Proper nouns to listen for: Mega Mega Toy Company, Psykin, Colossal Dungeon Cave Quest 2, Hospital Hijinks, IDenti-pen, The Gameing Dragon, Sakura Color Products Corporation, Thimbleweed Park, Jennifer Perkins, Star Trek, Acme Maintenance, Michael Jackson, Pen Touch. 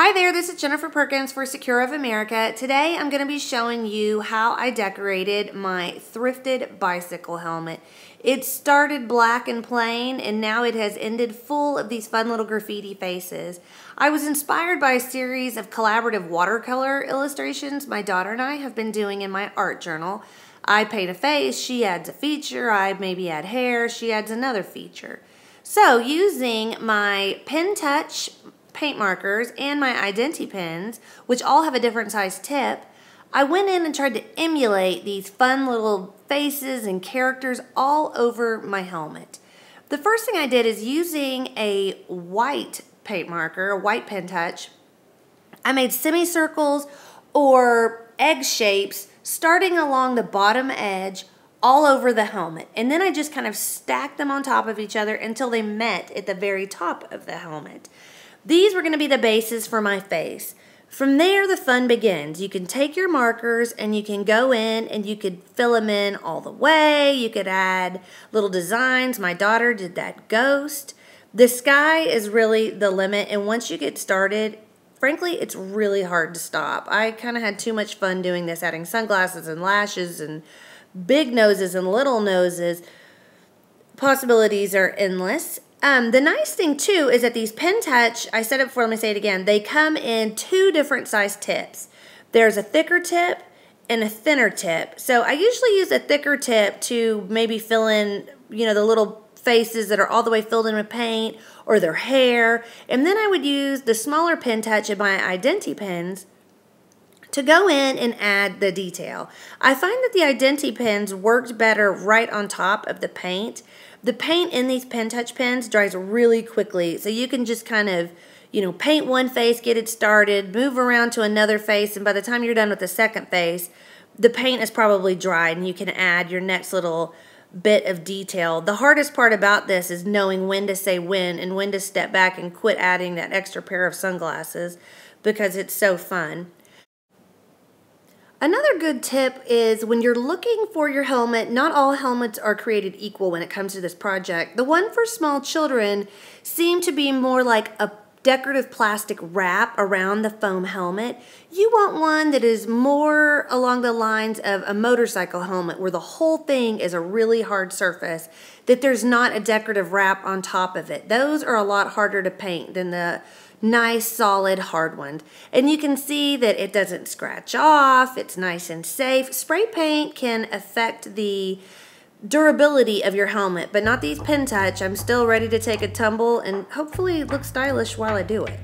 Hi there, this is Jennifer Perkins for Sakura of America. Today I'm going to be showing you how I decorated my thrifted bicycle helmet. It started black and plain and now it has ended full of these fun little graffiti faces. I was inspired by a series of collaborative watercolor illustrations my daughter and I have been doing in my art journal. I paint a face, she adds a feature, I maybe add hair, she adds another feature. So using my Pen Touch paint markers and my IDenti-pens, which all have a different size tip, I went in and tried to emulate these fun little faces and characters all over my helmet. The first thing I did is using a white paint marker, a white Pen Touch, I made semicircles or egg shapes starting along the bottom edge all over the helmet. And then I just kind of stacked them on top of each other until they met at the very top of the helmet. These were going to be the bases for my face. From there, the fun begins. You can take your markers and you can go in and you could fill them in all the way. You could add little designs. My daughter did that ghost. The sky is really the limit, and once you get started, frankly, it's really hard to stop. I kind of had too much fun doing this, adding sunglasses and lashes and big noses and little noses. Possibilities are endless. The nice thing, too, is that these Pen Touch, I said it before, let me say it again, they come in two different size tips. There's a thicker tip and a thinner tip. So I usually use a thicker tip to maybe fill in, you know, the little faces that are all the way filled in with paint or their hair. And then I would use the smaller Pen Touch in my IDenti-pens to go in and add the detail. I find that the IDenti-pens worked better right on top of the paint. The paint in these Pen Touch pens dries really quickly, so you can just kind of, you know, paint one face, get it started, move around to another face, and by the time you're done with the second face, the paint is probably dried and you can add your next little bit of detail. The hardest part about this is knowing when to say when and when to step back and quit adding that extra pair of sunglasses because it's so fun. Another good tip is when you're looking for your helmet, not all helmets are created equal when it comes to this project. The one for small children seemed to be more like a decorative plastic wrap around the foam helmet. You want one that is more along the lines of a motorcycle helmet where the whole thing is a really hard surface, that there's not a decorative wrap on top of it. Those are a lot harder to paint than the nice, solid, hard one. And you can see that it doesn't scratch off. It's nice and safe. Spray paint can affect the durability of your helmet, but not these Pen Touch. I'm still ready to take a tumble and hopefully look stylish while I do it.